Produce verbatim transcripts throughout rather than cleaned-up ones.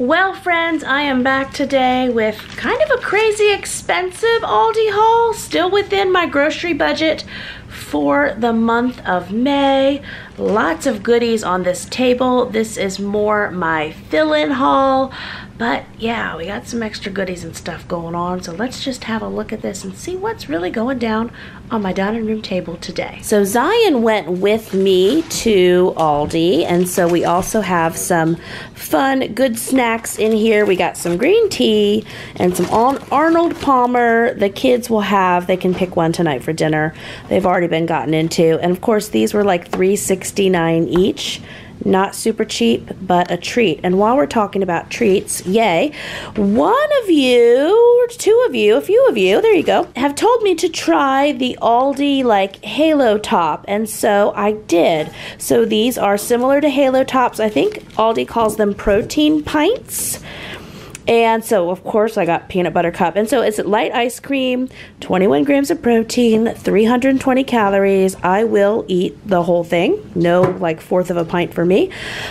Well friends, I am back today with kind of a crazy expensive Aldi haul, still within my grocery budget for the month of May. Lots of goodies on this table. This is more my fill-in haul, but yeah, we got some extra goodies and stuff going on, so let's just have a look at this and see what's really going down on my dining room table today. So Zion went with me to Aldi, and so we also have some fun good snacks in here. We got some green tea and some Arnold Palmer. The kids will have, they can pick one tonight for dinner. They've already been gotten into, and of course these were like three sixty-nine each. Not super cheap, but a treat. And while we're talking about treats, yay, one of you, or two of you, a few of you, there you go, have told me to try the Aldi like Halo Top, and so I did. So these are similar to Halo Tops. I think Aldi calls them protein pints. And so, of course, I got peanut butter cup. And so it's light ice cream, twenty-one grams of protein, three hundred twenty calories. I will eat the whole thing. No, like, fourth of a pint for me.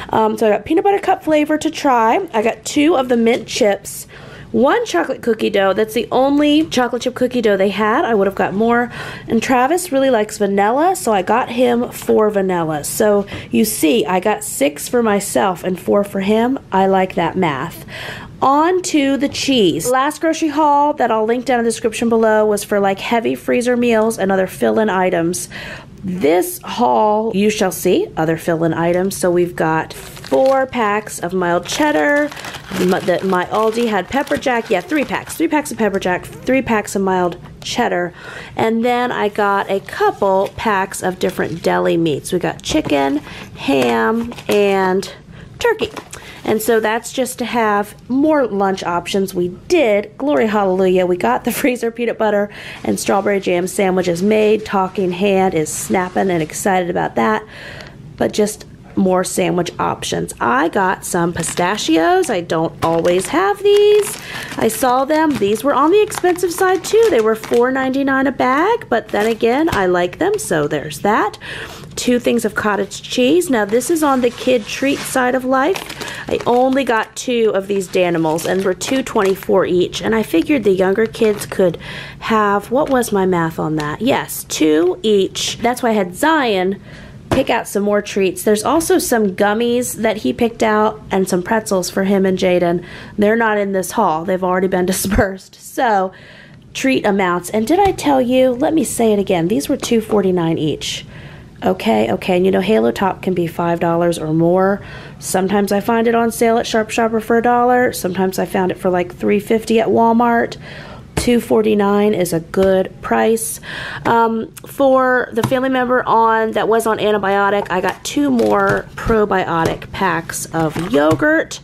Um, so I got peanut butter cup flavor to try. I got two of the mint chips, one chocolate cookie dough. That's the only chocolate chip cookie dough they had. I would have got more. And Travis really likes vanilla, so I got him four vanillas. So you see, I got six for myself and four for him. I like that math. On to the cheese. Last grocery haul that I'll link down in the description below was for like heavy freezer meals and other fill-in items. This haul, you shall see other fill-in items. So we've got four packs of mild cheddar. My, the, my Aldi had pepper jack. Yeah, three packs. Three packs of pepper jack, three packs of mild cheddar. And then I got a couple packs of different deli meats. We got chicken, ham, and turkey. And so that's just to have more lunch options. We did, glory hallelujah, we got the freezer peanut butter and strawberry jam sandwiches made. Talking Hand is snapping and excited about that, but just more sandwich options. I got some pistachios. I don't always have these. I saw them. These were on the expensive side too. They were four ninety-nine a bag, but then again, I like them, so there's that. Two things of cottage cheese. Now this is on the kid treat side of life. I only got two of these Danimals, and for two twenty-four each, and I figured the younger kids could have, what was my math on that? Yes, two each. That's why I had Zion pick out some more treats. There's also some gummies that he picked out and some pretzels for him and Jaden. They're not in this haul. They've already been dispersed. So, treat amounts. And did I tell you, let me say it again, these were two forty-nine each. Okay, okay, and you know Halo Top can be five dollars or more. Sometimes I find it on sale at Sharp Shopper for a dollar. Sometimes I found it for like three fifty at Walmart. two forty-nine is a good price. Um, for the family member on that was on antibiotic, I got two more probiotic packs of yogurt.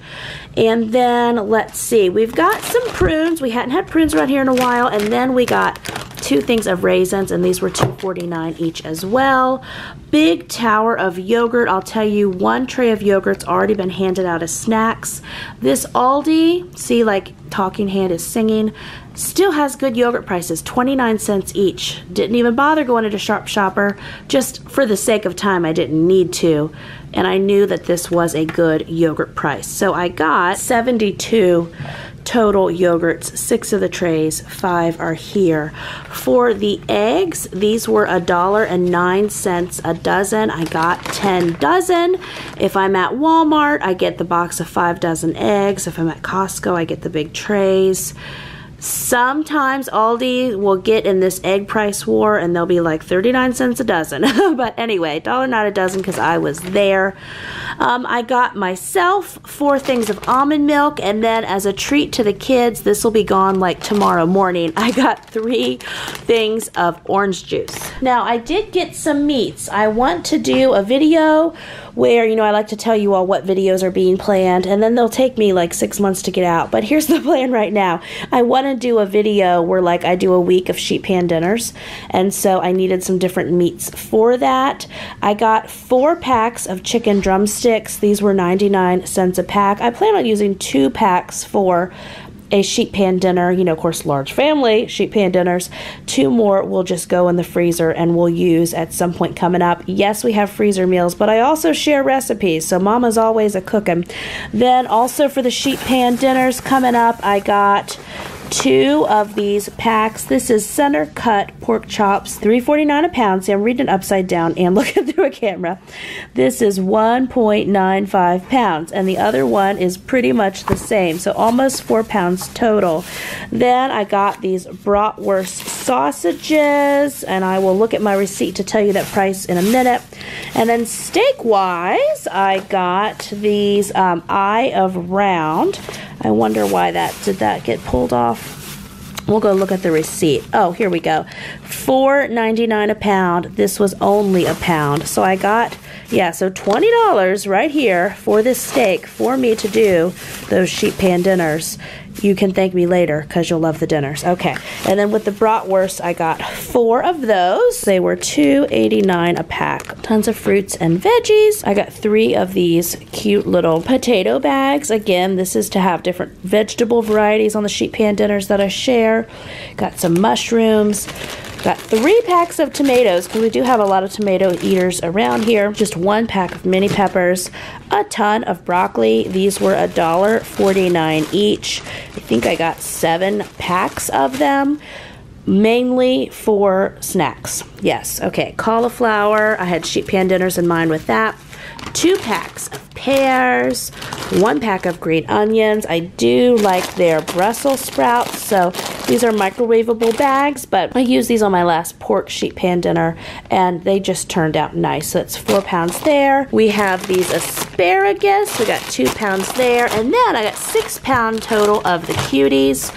And then let's see, we've got some prunes. We hadn't had prunes around here in a while. And then we got two things of raisins, and these were two forty-nine each as well. Big tower of yogurt. I'll tell you, one tray of yogurt's already been handed out as snacks. This Aldi, see, like Talking Hand is singing, still has good yogurt prices, twenty-nine cents each. Didn't even bother going into Sharp Shopper, just for the sake of time, I didn't need to, and I knew that this was a good yogurt price. So I got seventy-two total yogurts, six of the trays, five are here. For the eggs, these were a dollar and nine cents a dozen. I got ten dozen. If I'm at Walmart, I get the box of five dozen eggs. If I'm at Costco, I get the big trays. Sometimes Aldi will get in this egg price war and they'll be like thirty-nine cents a dozen. But anyway, one dollar a dozen because I was there. Um, I got myself four things of almond milk, and then as a treat to the kids, this will be gone like tomorrow morning, I got three things of orange juice. Now I did get some meats. I want to do a video where, you know, I like to tell you all what videos are being planned, and then they'll take me like six months to get out. But here's the plan right now. I want to do a video where like I do a week of sheet pan dinners, and so I needed some different meats for that. I got four packs of chicken drumsticks. These were ninety-nine cents a pack. I plan on using two packs for a sheet pan dinner, you know, of course, large family sheet pan dinners. Two more will just go in the freezer and we'll use at some point coming up. Yes, we have freezer meals, but I also share recipes, so Mama's always a cooking. Then also for the sheet pan dinners coming up, I got two of these packs. This is center cut pork chops, three forty-nine a pound. See, I'm reading upside down and looking through a camera. This is one point nine five pounds, and the other one is pretty much the same, so almost four pounds total. Then I got these bratwurst sausages, and I will look at my receipt to tell you that price in a minute. And then steak wise, I got these um, eye of round. I wonder why that did that get pulled off. We'll go look at the receipt. Oh, here we go. four ninety-nine a pound. This was only a pound. So I got, yeah, so twenty dollars right here for this steak for me to do those sheet pan dinners. You can thank me later because you'll love the dinners. Okay. And then with the bratwurst, I got four of those. They were two eighty-nine a pack. Tons of fruits and veggies. I got three of these cute little potato bags. Again, this is to have different vegetable varieties on the sheet pan dinners that I share. Got some mushrooms. Got three packs of tomatoes, because we do have a lot of tomato eaters around here. Just one pack of mini peppers, a ton of broccoli. These were one forty-nine each. I think I got seven packs of them, mainly for snacks. Yes, okay, cauliflower. I had sheet pan dinners in mind with that. Two packs of pears, one pack of green onions. I do like their Brussels sprouts, so these are microwavable bags, but I used these on my last pork sheet pan dinner, and they just turned out nice. So that's four pounds there. We have these asparagus. We got two pounds there, and then I got six pounds total of the cuties.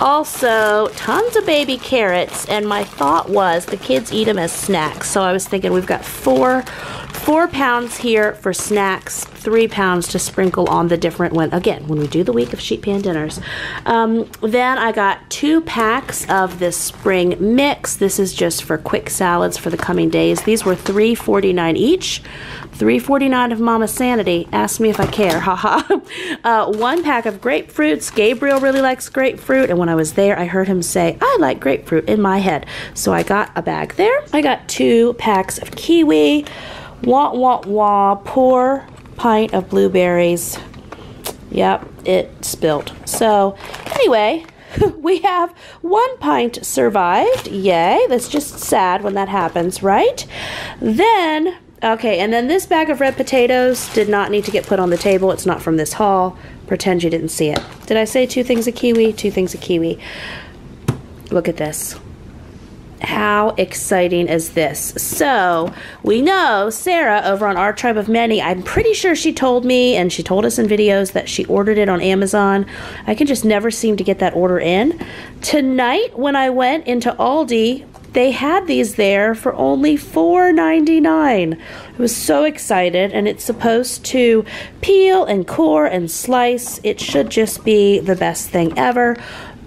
Also, tons of baby carrots, and my thought was the kids eat them as snacks, so I was thinking we've got four four pounds here for snacks, three pounds to sprinkle on the different one, again, when we do the week of sheet pan dinners. Um, then I got two packs of this spring mix. This is just for quick salads for the coming days. These were three forty-nine each. three forty-nine of Mama's sanity. Ask me if I care, haha. uh, one pack of grapefruits. Gabriel really likes grapefruit, and when I was there, I heard him say, I like grapefruit in my head. So I got a bag there. I got two packs of kiwi. Wah, wah, wah, pour pint of blueberries. Yep, it spilt. So anyway, we have one pint survived. Yay, that's just sad when that happens, right? Then, okay, and then this bag of red potatoes did not need to get put on the table. It's not from this haul. Pretend you didn't see it. Did I say two things of kiwi? Two things of kiwi. Look at this. How exciting is this? So we know Sarah over on Our Tribe of Many, I'm pretty sure she told me, and she told us in videos, that she ordered it on Amazon. I can just never seem to get that order in. Tonight when I went into Aldi, they had these there for only four ninety-nine. I was so excited, and it's supposed to peel and core and slice. It should just be the best thing ever.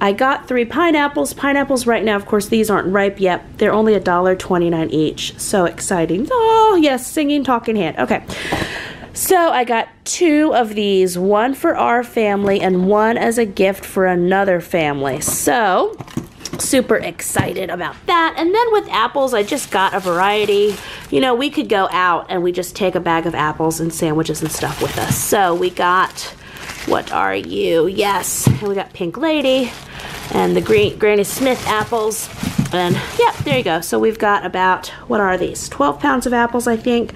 I got three pineapples. Pineapples right now, of course, these aren't ripe yet. They're only one twenty-nine each. So exciting. Oh, yes, singing, talking hand. Okay. So I got two of these, one for our family and one as a gift for another family. So super excited about that. And then with apples, I just got a variety. You know, we could go out and we just take a bag of apples and sandwiches and stuff with us. So we got, what are you? Yes, and we got Pink Lady and the green Granny Smith apples, and yeah, there you go. So we've got about, what are these, twelve pounds of apples, I think.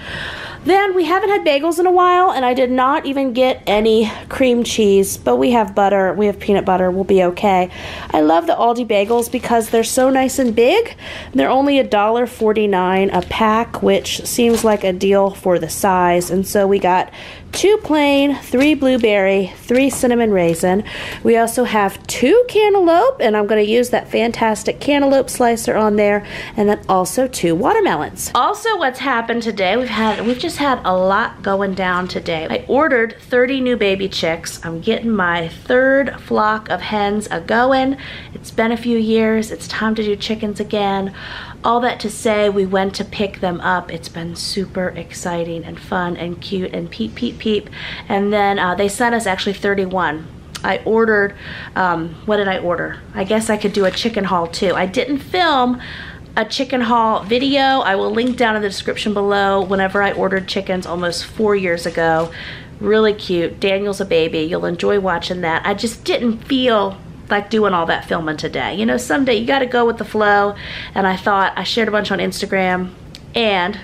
Then we haven't had bagels in a while, and I did not even get any cream cheese, but we have butter, we have peanut butter, we'll be okay. I love the Aldi bagels because they're so nice and big. They're only one forty-nine a pack, which seems like a deal for the size, and so we got two plain, three blueberry, three cinnamon raisin. We also have two cantaloupe, and I'm going to use that fantastic cantaloupe slicer on there, and then also two watermelons. Also, what's happened today, we've had we've just had a lot going down today. I ordered thirty new baby chicks. I'm getting my third flock of hens a going. It's been a few years. It's time to do chickens again. All that to say, we went to pick them up. It's been super exciting and fun and cute and peep, peep, peep. And then uh, they sent us actually thirty-one. I ordered, um, what did I order? I guess I could do a chicken haul too. I didn't film a chicken haul video. I will link down in the description below whenever I ordered chickens almost four years ago. Really cute. Daniel's a baby. You'll enjoy watching that. I just didn't feel like doing all that filming today. You know, someday you got to go with the flow. And I thought, I shared a bunch on Instagram, and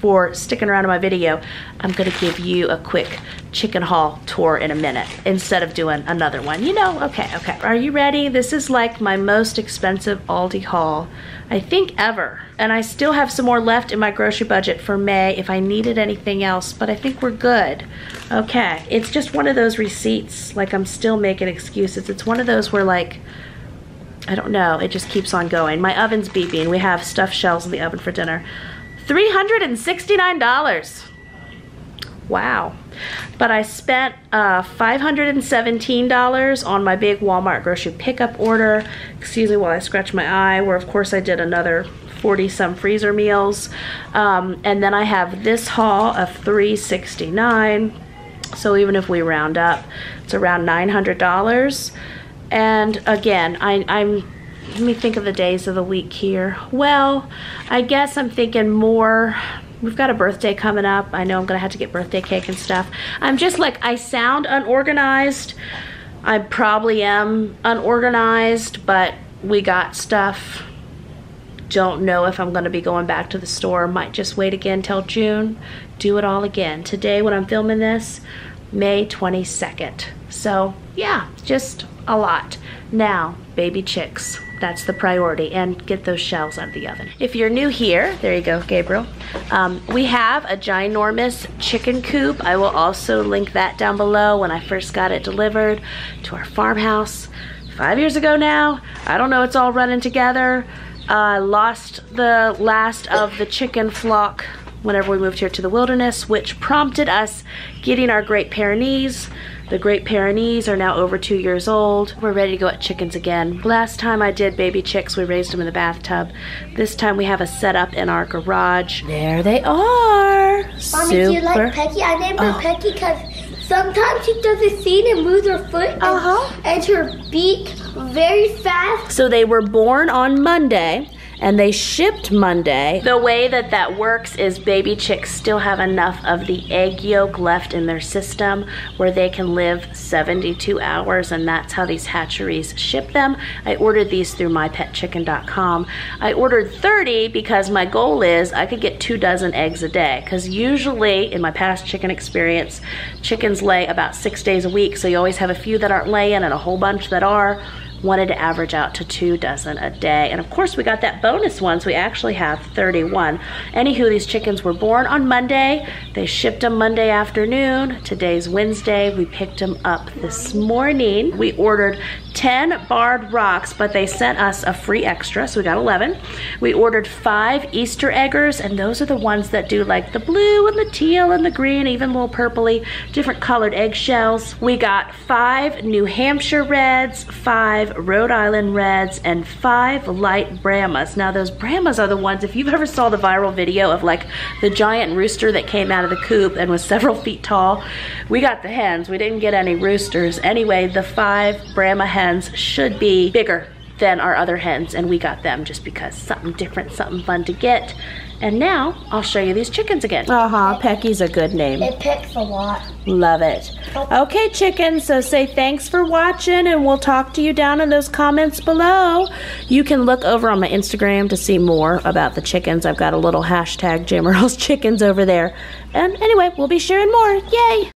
for sticking around in my video, I'm gonna give you a quick chicken haul tour in a minute instead of doing another one. You know, okay, okay. Are you ready? This is like my most expensive Aldi haul, I think, ever. And I still have some more left in my grocery budget for May if I needed anything else, but I think we're good. Okay, it's just one of those receipts, like I'm still making excuses. It's one of those where, like, I don't know, it just keeps on going. My oven's beeping. We have stuffed shells in the oven for dinner. three hundred sixty-nine dollars. Wow. But I spent uh, five hundred seventeen dollars on my big Walmart grocery pickup order. Excuse me while I scratch my eye, where of course I did another forty some freezer meals. Um, and then I have this haul of three hundred sixty-nine dollars. So even if we round up, it's around nine hundred dollars. And again, I, I'm... let me think of the days of the week here. Well, I guess I'm thinking more, we've got a birthday coming up. I know I'm gonna have to get birthday cake and stuff. I'm just like, I sound unorganized. I probably am unorganized, but we got stuff. Don't know if I'm gonna be going back to the store. Might just wait again till June. Do it all again. Today, when I'm filming this, May twenty-second. So yeah, just a lot. Now, baby chicks. That's the priority, and get those shells out of the oven. If you're new here, there you go, Gabriel. Um, we have a ginormous chicken coop. I will also link that down below. When I first got it delivered to our farmhouse five years ago now, I don't know, it's all running together. I uh, lost the last of the chicken flock whenever we moved here to the wilderness, which prompted us getting our Great Pyrenees. The Great Pyrenees are now over two years old. We're ready to go at chickens again. Last time I did baby chicks, we raised them in the bathtub. This time we have a setup in our garage. There they are. Mommy, super. Do you like Pecky? I named her oh. Pecky because sometimes she doesn't see and moves her foot and, uh-huh. and her beak very fast. So they were born on Monday, and they shipped Monday. The way that that works is baby chicks still have enough of the egg yolk left in their system where they can live seventy-two hours, and that's how these hatcheries ship them. I ordered these through my pet chicken dot com. I ordered thirty because my goal is I could get two dozen eggs a day, because usually in my past chicken experience, chickens lay about six days a week, so you always have a few that aren't laying and a whole bunch that are. Wanted to average out to two dozen a day. And of course we got that bonus one, so we actually have thirty-one. Anywho, these chickens were born on Monday. They shipped them Monday afternoon. Today's Wednesday. We picked them up this morning. We ordered ten barred rocks, but they sent us a free extra, so we got eleven. We ordered five Easter Eggers, and those are the ones that do like the blue and the teal and the green, even little purpley, different colored eggshells. We got five New Hampshire Reds, five Rhode Island Reds, and five light Brahmas. Now those Brahmas are the ones, if you've ever saw the viral video of like the giant rooster that came out of the coop and was several feet tall, we got the hens. We didn't get any roosters. Anyway, the five Brahma hens should be bigger than our other hens, and we got them just because something different, something fun to get. And now I'll show you these chickens again. Uh-huh, Pecky's a good name. It pecks a lot. Love it. Okay, chickens, so say thanks for watching, and we'll talk to you down in those comments below. You can look over on my Instagram to see more about the chickens. I've got a little hashtag Jim Earl's Chickens over there. And anyway, we'll be sharing more. Yay!